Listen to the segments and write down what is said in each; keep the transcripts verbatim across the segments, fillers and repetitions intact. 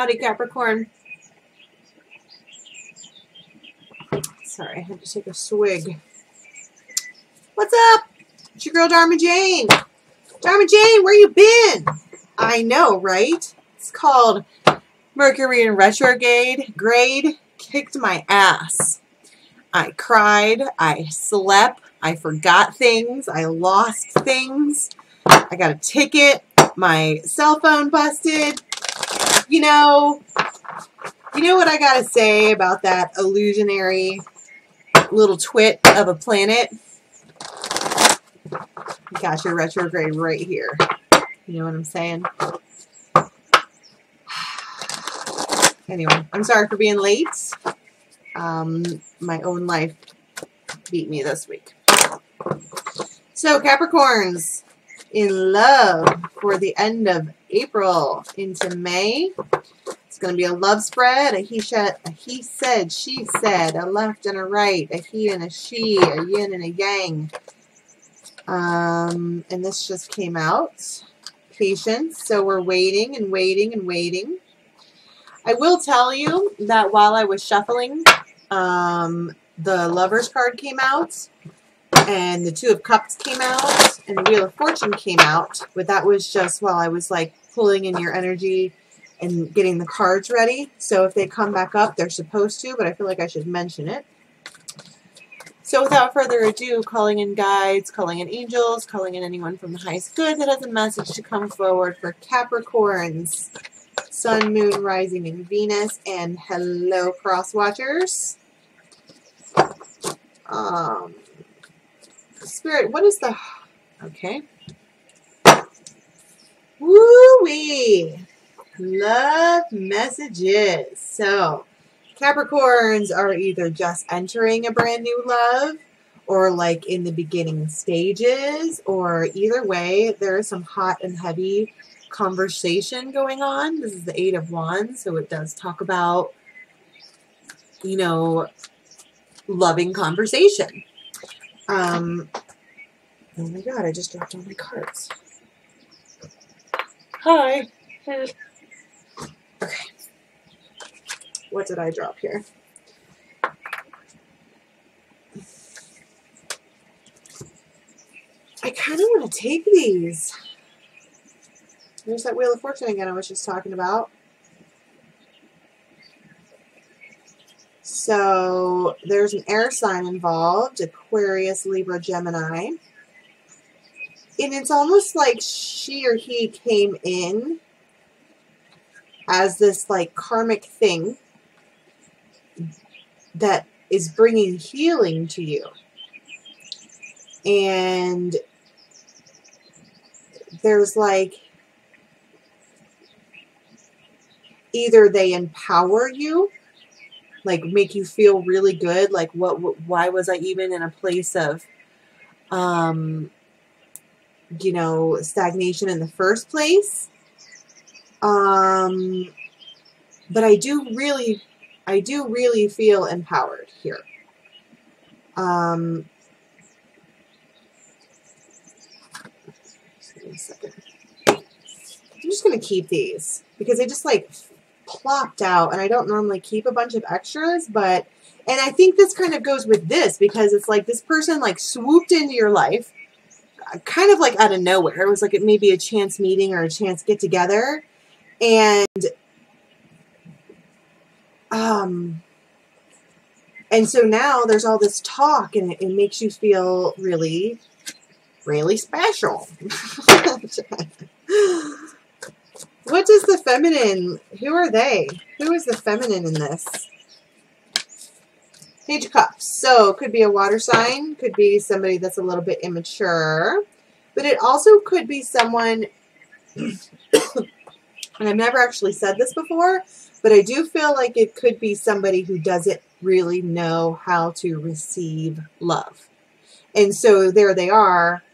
Howdy, Capricorn. Sorry, I had to take a swig. What's up? It's your girl, Dharma Jane. Dharma Jane, where you been? I know, right? It's called Mercury in Retrograde. Grade kicked my ass. I cried. I slept. I forgot things. I lost things. I got a ticket. My cell phone busted. You know, you know what I gotta say about that illusionary little twit of a planet? You got your retrograde right here. You know what I'm saying? Anyway, I'm sorry for being late. Um, my own life beat me this week. So Capricorns, in love for the end of April into May. It's going to be a love spread, a he, a he said, she said, a left and a right, a he and a she, a yin and a yang. Um, and this just came out. Patience. So we're waiting and waiting and waiting. I will tell you that while I was shuffling, um, the Lovers card came out, and the Two of Cups came out, and the Wheel of Fortune came out. But that was just while I was like pulling in your energy and getting the cards ready. So if they come back up, they're supposed to, but I feel like I should mention it. So without further ado, calling in guides, calling in angels, calling in anyone from the highest good that has a message to come forward for Capricorns, Sun, Moon, Rising, and Venus. And hello, cross watchers. Um... Spirit, what is the... Okay. Woo-wee! Love messages. So, Capricorns are either just entering a brand new love, or like in the beginning stages, or either way, there is some hot and heavy conversation going on. This is the Eight of Wands, so it does talk about, you know, loving conversation. Um, oh my god, I just dropped all my cards. Hi. Okay. What did I drop here? I kind of want to take these. There's that Wheel of Fortune again I was just talking about. So there's an air sign involved, Aquarius, Libra, Gemini. And it's almost like she or he came in as this like karmic thing that is bringing healing to you. And there's like either they empower you, like make you feel really good, like what, what why was I even in a place of um you know, stagnation in the first place, um but I do really I do really feel empowered here. Um just give me a second. I'm just gonna keep these because I just like plopped out, and I don't normally keep a bunch of extras, but, and I think this kind of goes with this because it's like this person like swooped into your life kind of like out of nowhere. It was like it may be a chance meeting or a chance get together, and um and so now there's all this talk, and it, it makes you feel really really special. What does the feminine, who are they? Who is the feminine in this? Page of Cups. So, could be a water sign, could be somebody that's a little bit immature, but it also could be someone, and I've never actually said this before, but I do feel like it could be somebody who doesn't really know how to receive love. And so, there they are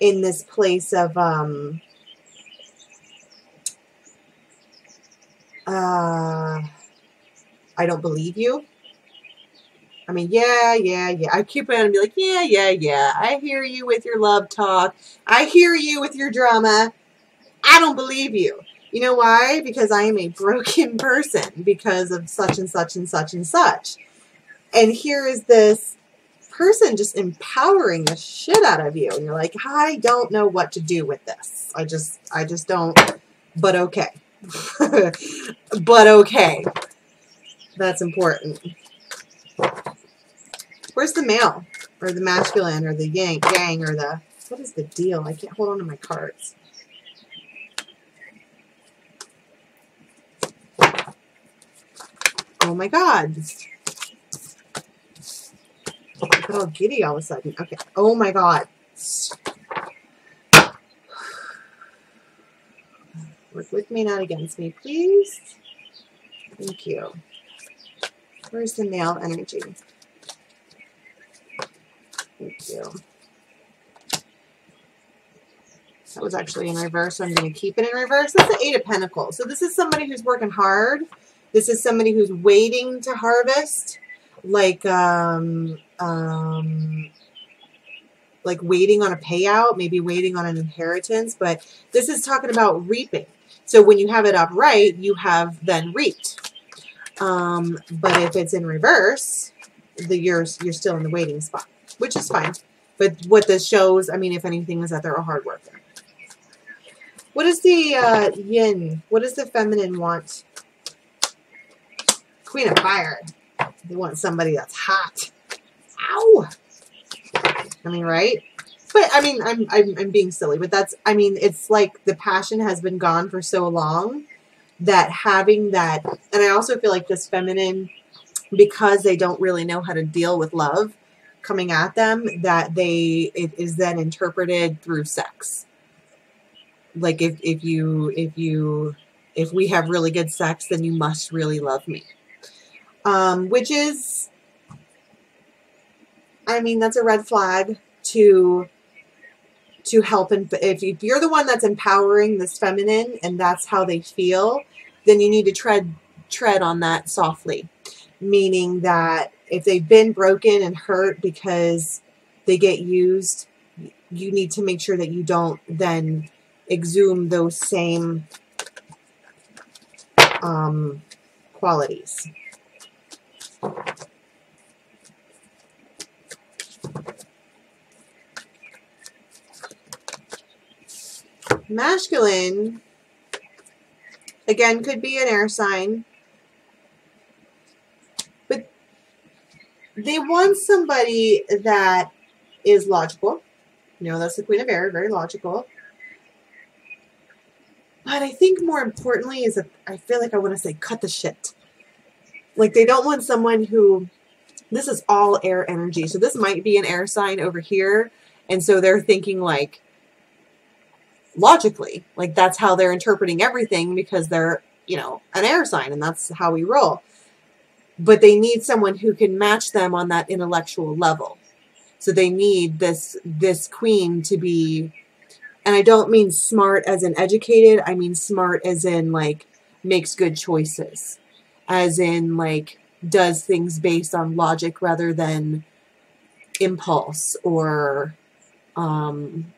in this place of, um, Uh, I don't believe you. I mean, yeah, yeah, yeah. I keep on and be like, yeah, yeah, yeah. I hear you with your love talk. I hear you with your drama. I don't believe you. You know why? Because I am a broken person because of such and such and such and such. And here is this person just empowering the shit out of you. And you're like, I don't know what to do with this. I just, I just don't, but okay. But okay. That's important. Where's the male? Or the masculine, or the yang, yang, or the... What is the deal? I can't hold on to my cards. Oh my God. I got all giddy all of a sudden. Okay. Oh my God. Work with me, not against me, please. Thank you. Where's the male energy? Thank you. That was actually in reverse, so I'm going to keep it in reverse. That's the Eight of Pentacles. So this is somebody who's working hard. This is somebody who's waiting to harvest, like um, um, like waiting on a payout, maybe waiting on an inheritance. But this is talking about reaping. So when you have it upright, you have then reaped. Um, but if it's in reverse, the you're you're still in the waiting spot, which is fine. But what this shows, I mean, if anything, is that they're a hard worker. What is the uh, yin? What does the feminine want? Queen of Fire. They want somebody that's hot. Ow! I mean, right? But I mean, I'm I'm I'm being silly. But that's I mean, it's like the passion has been gone for so long that having that, and I also feel like this feminine, because they don't really know how to deal with love coming at them, that they it is then interpreted through sex. Like if, if you, if you, if we have really good sex, then you must really love me. Um, which is, I mean, that's a red flag to, to help. And if, if you're the one that's empowering this feminine and that's how they feel, then you need to tread, tread on that softly. Meaning that if they've been broken and hurt because they get used, you need to make sure that you don't then exhume those same um, qualities. Masculine, again, could be an air sign, but they want somebody that is logical. You know, that's the Queen of Air, very logical. But I think more importantly is that I feel like I want to say cut the shit. Like they don't want someone who, this is all air energy. So this might be an air sign over here. And so they're thinking like logically, like that's how they're interpreting everything because they're, you know, an air sign and that's how we roll. But they need someone who can match them on that intellectual level. So they need this, this queen to be. And I don't mean smart as in educated. I mean smart as in like makes good choices. As in like does things based on logic rather than impulse or um,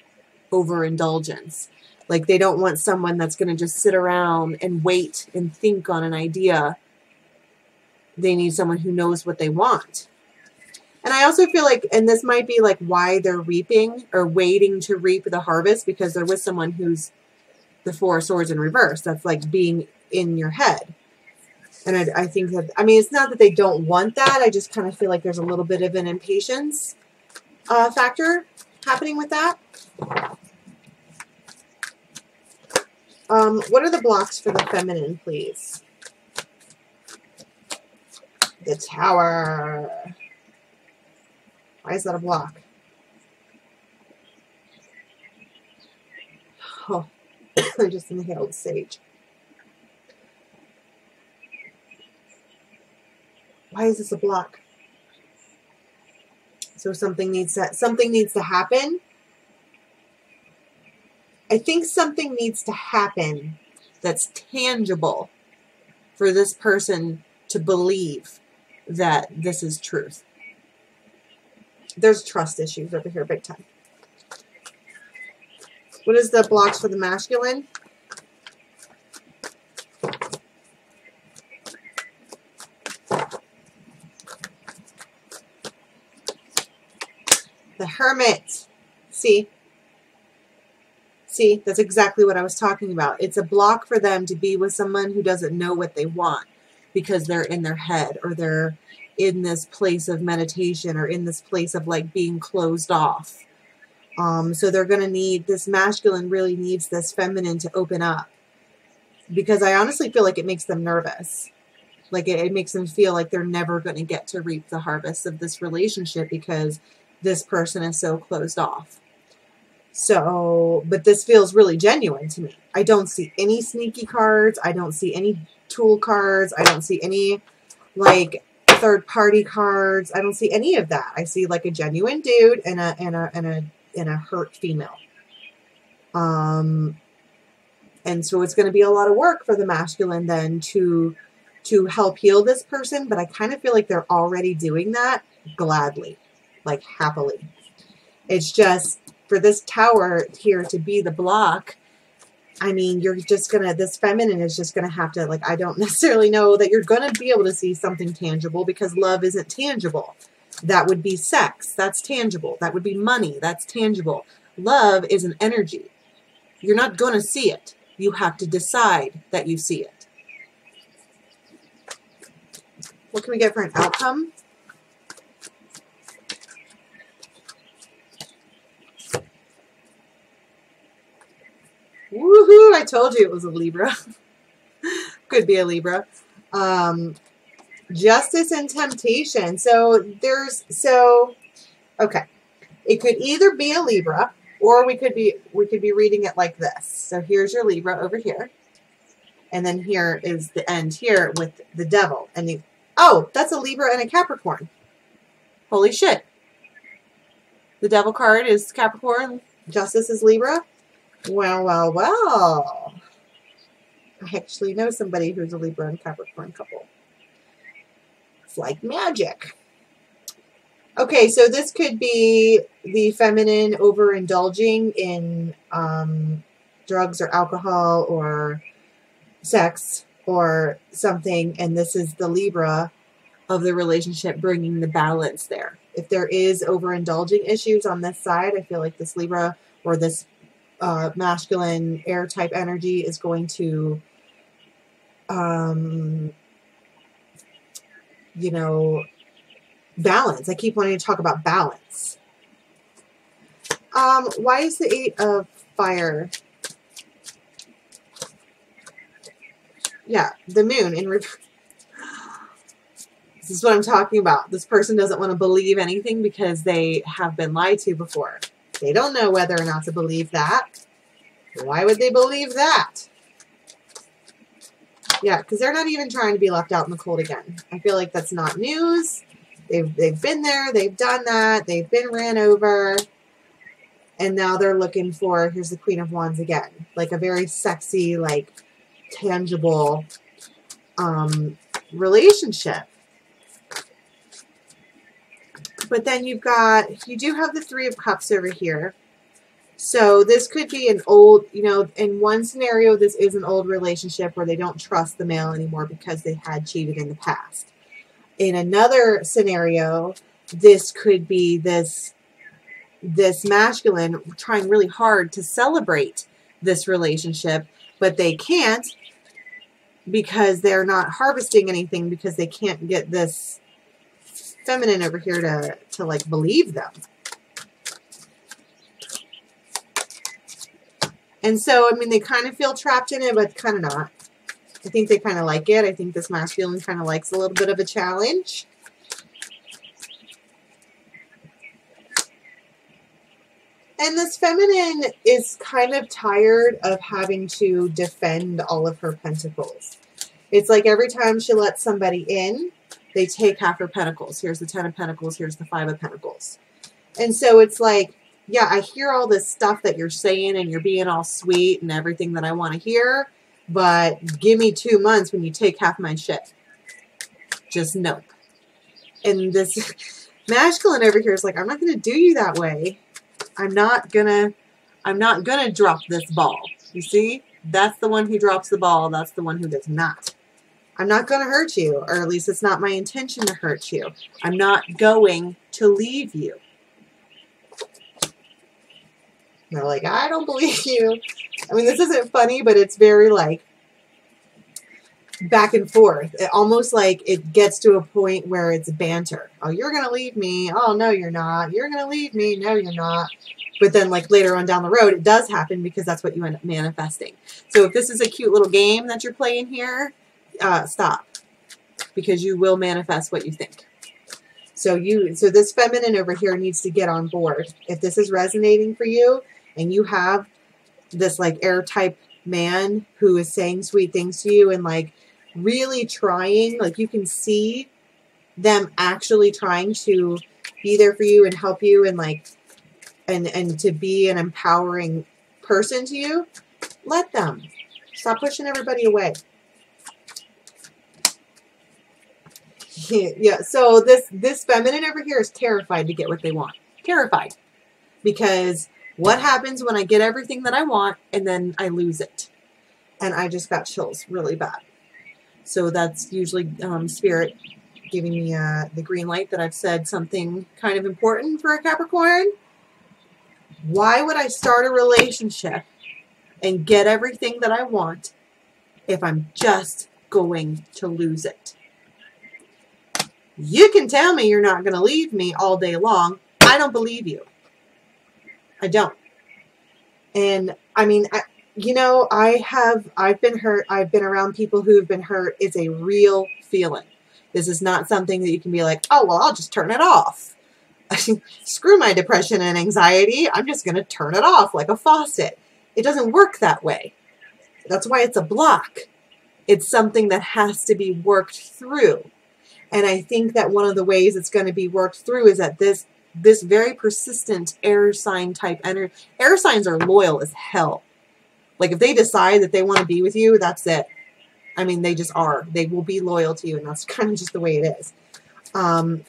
overindulgence. Like they don't want someone that's going to just sit around and wait and think on an idea. They need someone who knows what they want. And I also feel like, and this might be like why they're reaping or waiting to reap the harvest, because they're with someone who's the Four of Swords in reverse. That's like being in your head. And I, I think that, I mean, it's not that they don't want that. I just kind of feel like there's a little bit of an impatience uh, factor happening with that. Um, what are the blocks for the feminine, please? The Tower. Why is that a block? Oh, I just inhaled sage. Why is this a block? So something needs to, something needs to happen. I think something needs to happen that's tangible for this person to believe that this is truth. There's trust issues over here, big time. What is the blocks for the masculine? hermit. See? See, that's exactly what I was talking about. It's a block for them to be with someone who doesn't know what they want because they're in their head or they're in this place of meditation or in this place of like being closed off. Um, so they're going to need, this masculine really needs this feminine to open up, because I honestly feel like it makes them nervous. Like it, it makes them feel like they're never going to get to reap the harvest of this relationship because this person is so closed off. So, but this feels really genuine to me. I don't see any sneaky cards. I don't see any tool cards. I don't see any like third party cards. I don't see any of that. I see like a genuine dude and a, and a, and a, and a hurt female. Um, and so it's going to be a lot of work for the masculine then to, to help heal this person. But I kind of feel like they're already doing that gladly, like happily. It's just, for this tower here to be the block, I mean, you're just going to, this feminine is just going to have to, like, I don't necessarily know that you're going to be able to see something tangible, because love isn't tangible. That would be sex. That's tangible. That would be money. That's tangible. Love is an energy. You're not going to see it. You have to decide that you see it. What can we get for an outcome? Woohoo! I told you it was a Libra. Could be a Libra. Um, justice and temptation. So there's, so, okay. It could either be a Libra, or we could be, we could be reading it like this. So here's your Libra over here. And then here is the end here with the devil. And the, oh, that's a Libra and a Capricorn. Holy shit. The devil card is Capricorn. Justice is Libra. Well, well, well. I actually know somebody who's a Libra and Capricorn couple. It's like magic. Okay, so this could be the feminine overindulging in um, drugs or alcohol or sex or something, and this is the Libra of the relationship bringing the balance there. If there is overindulging issues on this side, I feel like this Libra or this Uh, masculine air type energy is going to, um, you know, balance. I keep wanting to talk about balance. Um, why is the Eight of Fire? Yeah, the moon in reverse. This is what I'm talking about. This person doesn't want to believe anything because they have been lied to before. They don't know whether or not to believe that. Why would they believe that? Yeah, because they're not even trying to be left out in the cold again. I feel like that's not news. They've, they've been there. They've done that. They've been ran over. And now they're looking for, here's the Queen of Wands again. Like a very sexy, like tangible um, relationship. But then you've got, you do have the Three of Cups over here. So this could be an old, you know, in one scenario, this is an old relationship where they don't trust the male anymore because they had cheated in the past. In another scenario, this could be this, this masculine trying really hard to celebrate this relationship, but they can't because they're not harvesting anything because they can't get this feminine over here to, to like believe them. And so, I mean, they kind of feel trapped in it, but kind of not. I think they kind of like it. I think this masculine kind of likes a little bit of a challenge. And this feminine is kind of tired of having to defend all of her pentacles. It's like every time she lets somebody in, they take half her pentacles. Here's the Ten of Pentacles. Here's the Five of Pentacles. And so it's like, yeah, I hear all this stuff that you're saying and you're being all sweet and everything that I want to hear, but give me two months when you take half my shit. Just nope. And this masculine over here is like, I'm not going to do you that way. I'm not going to, I'm not going to drop this ball. You see, that's the one who drops the ball. That's the one who does not. I'm not going to hurt you, or at least it's not my intention to hurt you. I'm not going to leave you. And they're like, I don't believe you. I mean, this isn't funny, but it's very like back and forth. It almost like it gets to a point where it's banter. Oh, you're going to leave me. Oh, no, you're not. You're going to leave me. No, you're not. But then like later on down the road, it does happen because that's what you end up manifesting. So if this is a cute little game that you're playing here, uh, stop, because you will manifest what you think. So you, so this feminine over here needs to get on board. If this is resonating for you and you have this like air type man who is saying sweet things to you and like really trying, like you can see them actually trying to be there for you and help you and like, and, and to be an empowering person to you, let them. Stop pushing everybody away. Yeah, so this this feminine over here is terrified to get what they want. Terrified. Because what happens when I get everything that I want and then I lose it? And I just got chills really bad. So that's usually um, Spirit giving me uh, the green light that I've said something kind of important for a Capricorn. Why would I start a relationship and get everything that I want if I'm just going to lose it? You can tell me you're not going to leave me all day long. I don't believe you. I don't. And I mean, I, you know, I have, I've been hurt. I've been around people who've been hurt. It's a real feeling. This is not something that you can be like, oh, well, I'll just turn it off. Screw my depression and anxiety. I'm just going to turn it off like a faucet. It doesn't work that way. That's why it's a block. It's something that has to be worked through. And I think that one of the ways it's going to be worked through is that this this very persistent air sign type energy. Air signs are loyal as hell. Like if they decide that they want to be with you, that's it. I mean, they just are. They will be loyal to you, and that's kind of just the way it is. Um,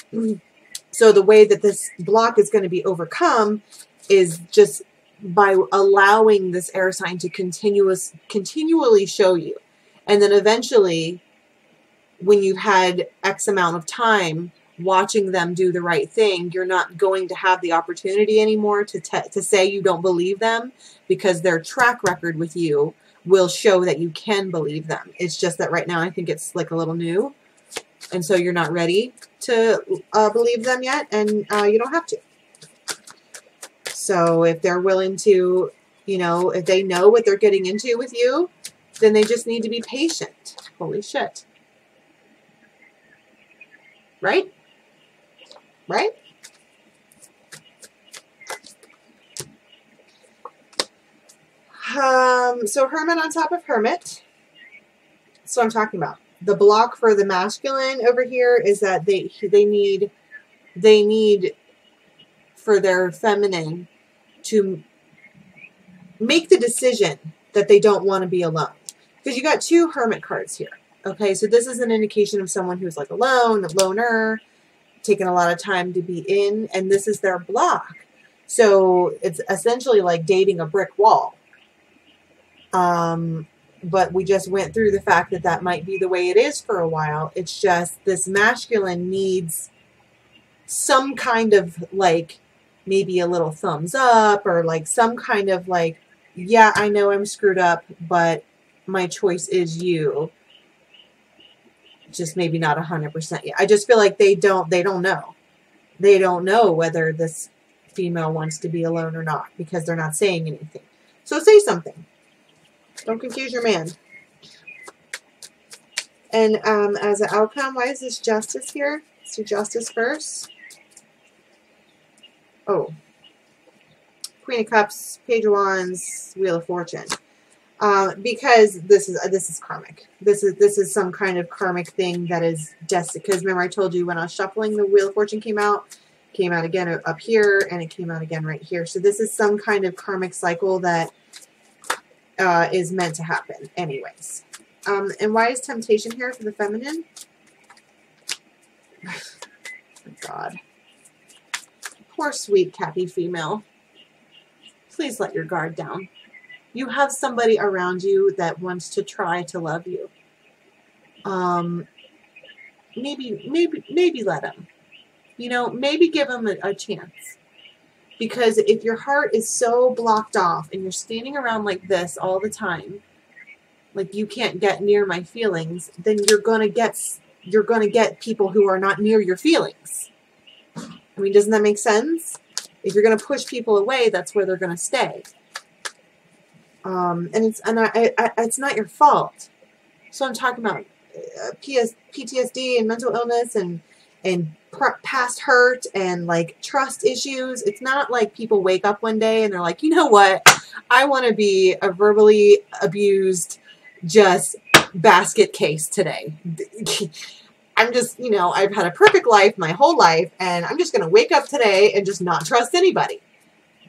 so the way that this block is going to be overcome is just by allowing this air sign to continuous, continually show you. And then eventually, when you've had X amount of time watching them do the right thing, you're not going to have the opportunity anymore to, to say you don't believe them, because their track record with you will show that you can believe them. It's just that right now I think it's like a little new. And so you're not ready to uh, believe them yet, and uh, you don't have to. So if they're willing to, you know, if they know what they're getting into with you, then they just need to be patient. Holy shit. Right? Right? Um, so Hermit on top of Hermit. That's what I'm talking about. The block for the masculine over here is that they they need they need for their feminine to make the decision that they don't want to be alone. Because you got two Hermit cards here. Okay, so this is an indication of someone who's like alone, a loner, taking a lot of time to be in, and this is their block. So it's essentially like dating a brick wall. Um, but we just went through the fact that that might be the way it is for a while. It's just this masculine needs some kind of like maybe a little thumbs up or like some kind of like, yeah, I know I'm screwed up, but my choice is you. Just maybe not a hundred percent yet. I just feel like they don't, they don't know. They don't know whether this female wants to be alone or not because they're not saying anything. So say something. Don't confuse your man. And um, as an outcome, why is this justice here? Let's do justice first. Oh. Queen of Cups, Page of Wands, Wheel of Fortune. Uh, because this is uh, this is karmic. This is this is some kind of karmic thing that is destined. Because remember, I told you when I was shuffling, the Wheel of Fortune came out, came out again up here, and it came out again right here. So this is some kind of karmic cycle that uh, is meant to happen, anyways. Um, and why is temptation here for the feminine? God, poor sweet Cappy female. Please let your guard down. You have somebody around you that wants to try to love you. Um, maybe, maybe, maybe let them. You know, maybe give them a, a chance. Because if your heart is so blocked off and you're standing around like this all the time, like you can't get near my feelings, then you're going to get you're going to get people who are not near your feelings. I mean, doesn't that make sense? If you're going to push people away, that's where they're going to stay. Um, and it's and I, I, it's not your fault. So I'm talking about uh, P S, P T S D and mental illness and and past hurt and like trust issues. It's not like people wake up one day and they're like, you know what? I want to be a verbally abused, just basket case today. I'm just, you know, I've had a perfect life my whole life and I'm just going to wake up today and just not trust anybody.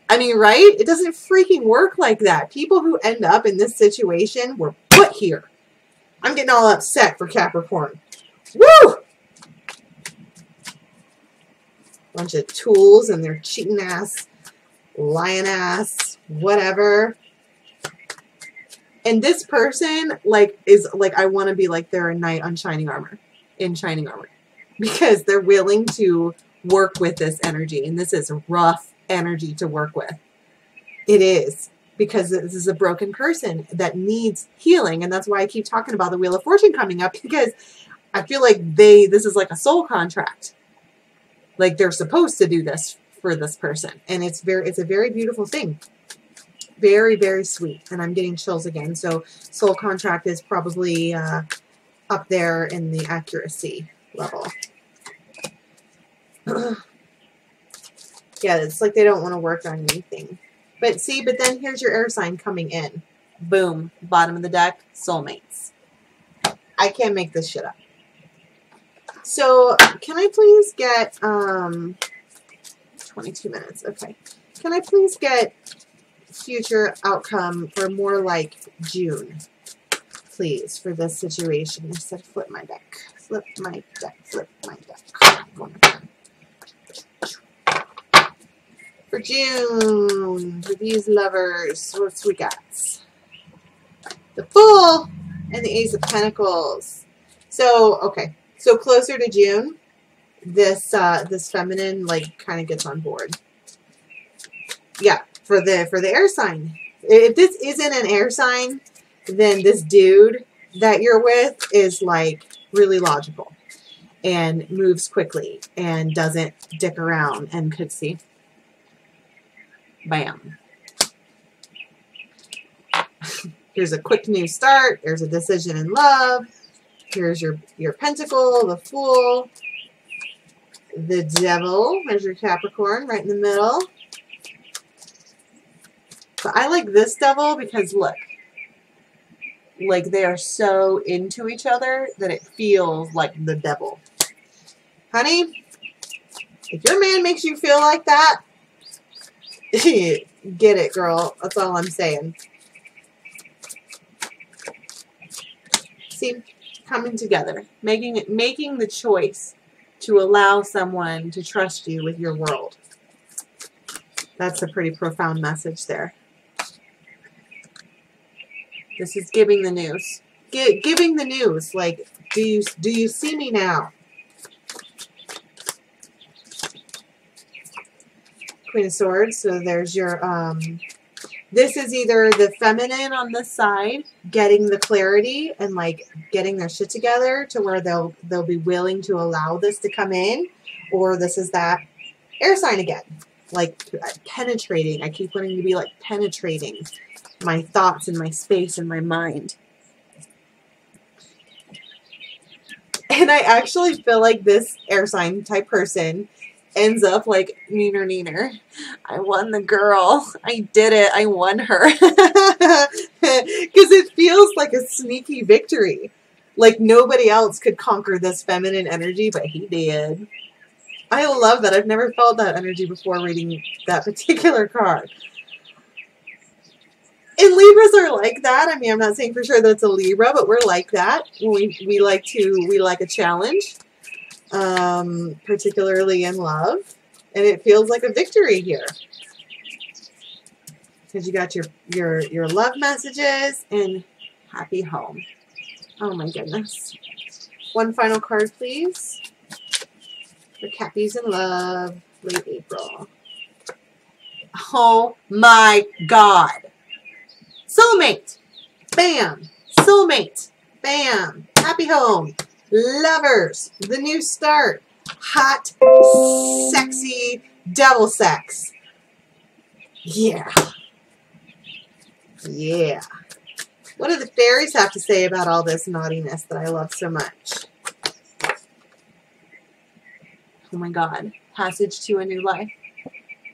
I mean, right? It doesn't freaking work like that. People who end up in this situation were put here. I'm getting all upset for Capricorn. Woo! Bunch of tools and their cheating ass, lying ass, whatever. And this person, like, is like, I want to be like they're a knight on shining armor, in shining armor, because they're willing to work with this energy. And this is rough energy to work with. It is, because this is a broken person that needs healing. And that's why I keep talking about the Wheel of Fortune coming up, because I feel like they, this is like a soul contract. Like they're supposed to do this for this person. And it's very, it's a very beautiful thing. Very, very sweet. And I'm getting chills again. So soul contract is probably uh, up there in the accuracy level. Yeah, it's like they don't want to work on anything. But see, but then here's your air sign coming in. Boom. Bottom of the deck, soulmates. I can't make this shit up. So can I please get, um, twenty-two minutes. Okay. Can I please get future outcome for more like June, please, for this situation? I said, flip my deck, flip my deck, flip my deck. For June, for these lovers, what's we got? The Fool and the Ace of Pentacles. So, okay. So closer to June, this uh, this feminine like kind of gets on board. Yeah, for the for the air sign. If this isn't an air sign, then this dude that you're with is like really logical and moves quickly and doesn't dick around and could see. Bam. Here's a quick new start. There's a decision in love. Here's your, your Pentacle, the Fool, the Devil. There's your Capricorn right in the middle. But I like this Devil because look, like they are so into each other that it feels like the Devil. Honey, if your man makes you feel like that, get it, girl. That's all I'm saying. See? Coming together, making making the choice to allow someone to trust you with your world. That's a pretty profound message there. This is giving the news. G giving the news, like, do you do you see me now? Queen of Swords. So there's your um this is either the feminine on this side getting the clarity and like getting their shit together to where they'll they'll be willing to allow this to come in, or this is that air sign again, like penetrating. I keep wanting to be like penetrating my thoughts and my space and my mind. And I actually feel like this air sign type person ends up like, neener, neener. I won the girl. I did it. I won her. Because it feels like a sneaky victory. Like nobody else could conquer this feminine energy, but he did. I love that. I've never felt that energy before reading that particular card. And Libras are like that. I mean, I'm not saying for sure that it's a Libra, but we're like that. We, we like to, we like a challenge. Um, particularly in love, and it feels like a victory here because you got your your your love messages and happy home. Oh my goodness! One final card, please. For Cappies in love, late April. Oh my God. Soulmate. Bam. Soulmate. Bam. Happy home. Lovers. The new start. Hot, sexy, double sex. Yeah. Yeah. What do the fairies have to say about all this naughtiness that I love so much? Oh my God. Passage to a new life.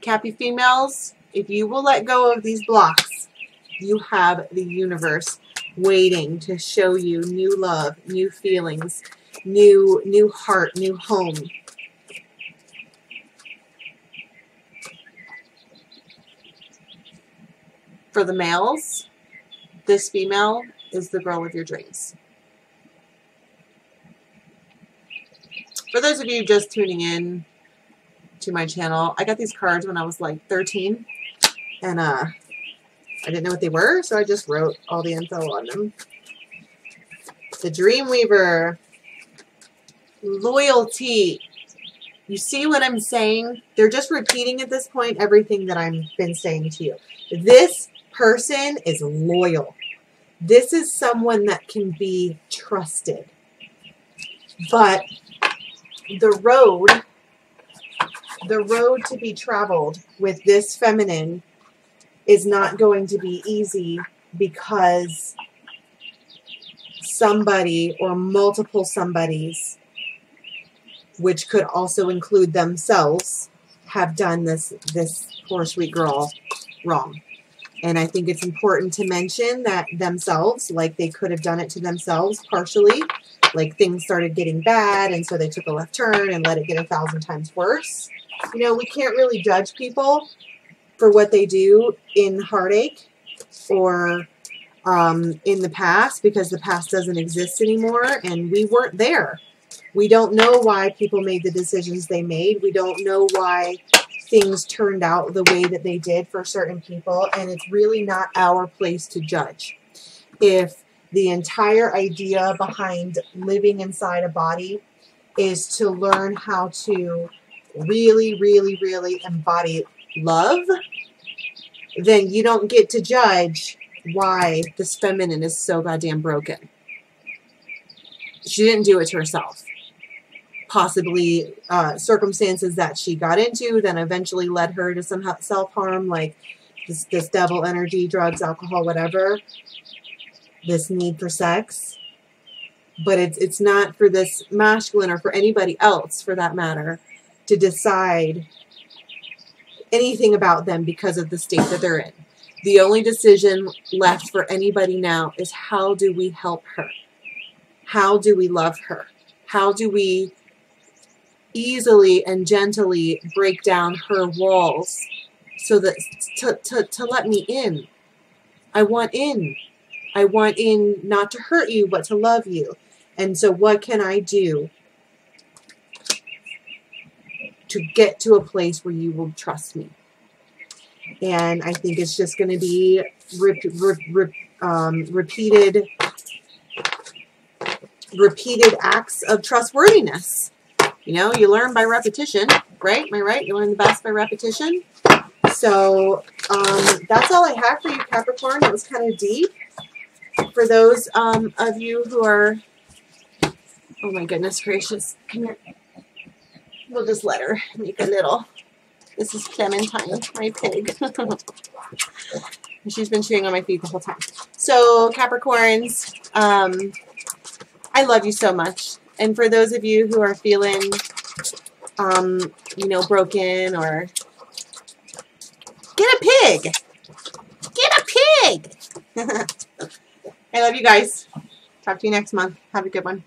Cappy females, if you will let go of these blocks, you have the universe waiting to show you new love, new feelings, new, new heart, new home. For the males, this female is the girl of your dreams. For those of you just tuning in to my channel, I got these cards when I was like thirteen, and uh, I didn't know what they were, so I just wrote all the info on them. The Dreamweaver, loyalty. You see what I'm saying? They're just repeating at this point everything that I've been saying to you. This person is loyal. This is someone that can be trusted. But the road, the road to be traveled with this feminine is not going to be easy, because somebody or multiple somebodies, which could also include themselves, have done this, this poor sweet girl wrong. And I think it's important to mention that themselves, like they could have done it to themselves partially, like things started getting bad and so they took a left turn and let it get a thousand times worse. You know, we can't really judge people for what they do in heartache or um, in the past, because the past doesn't exist anymore and we weren't there. We don't know why people made the decisions they made. We don't know why things turned out the way that they did for certain people, and it's really not our place to judge. If the entire idea behind living inside a body is to learn how to really, really, really embody love, then you don't get to judge why this feminine is so goddamn broken. She didn't do it to herself. Possibly uh, circumstances that she got into then eventually led her to some self-harm, like this, this devil energy, drugs, alcohol, whatever, this need for sex. But it's, it's not for this masculine, or for anybody else for that matter, to decide anything about them because of the state that they're in. The only decision left for anybody now is, how do we help her? How do we love her? How do we easily and gently break down her walls so that to, to, to let me in? I want in. I want in, not to hurt you, but to love you. And so what can I do to get to a place where you will trust me? And I think it's just going to be re re re um, repeated repeated acts of trustworthiness. You know, you learn by repetition, right? Am I right? You learn the best by repetition. So um, that's all I have for you, Capricorn. That was kind of deep. For those um, of you who are, oh my goodness gracious, come here. We'll just let her make a little. This is Clementine, my pig. She's been chewing on my feet the whole time. So Capricorns, um, I love you so much. And for those of you who are feeling, um, you know, broken, or get a pig, get a pig. I love you guys. Talk to you next month. Have a good one.